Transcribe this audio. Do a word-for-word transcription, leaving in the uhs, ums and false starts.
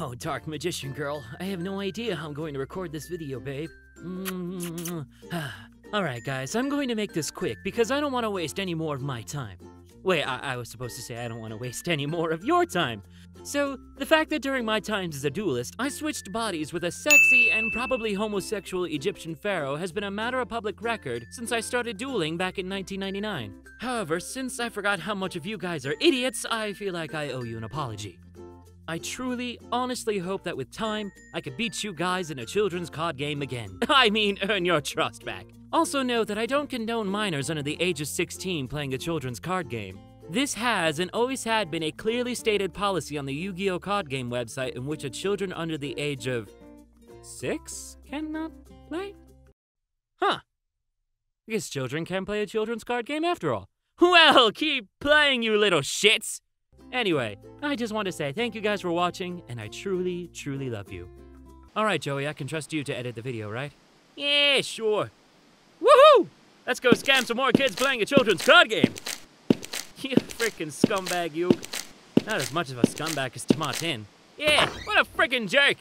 Oh, Dark Magician Girl, I have no idea how I'm going to record this video, babe. Alright guys, I'm going to make this quick because I don't want to waste any more of my time. Wait, I, I was supposed to say I don't want to waste any more of your time. So, the fact that during my times as a duelist, I switched bodies with a sexy and probably homosexual Egyptian pharaoh has been a matter of public record since I started dueling back in nineteen ninety-nine. However, since I forgot how much of you guys are idiots, I feel like I owe you an apology. I truly, honestly hope that with time, I could beat you guys in a children's card game again. I mean, earn your trust back. Also know that I don't condone minors under the age of sixteen playing a children's card game. This has and always had been a clearly stated policy on the Yu-Gi-Oh card game website in which a children under the age of six cannot play? Huh. I guess children can play a children's card game after all. Well, keep playing, you little shits! Anyway, I just want to say thank you guys for watching, and I truly, truly love you. Alright, Joey, I can trust you to edit the video, right? Yeah, sure. Woohoo! Let's go scam some more kids playing a children's card game! You frickin' scumbag, you. Not as much of a scumbag as Tmartin. Yeah, what a frickin' jerk!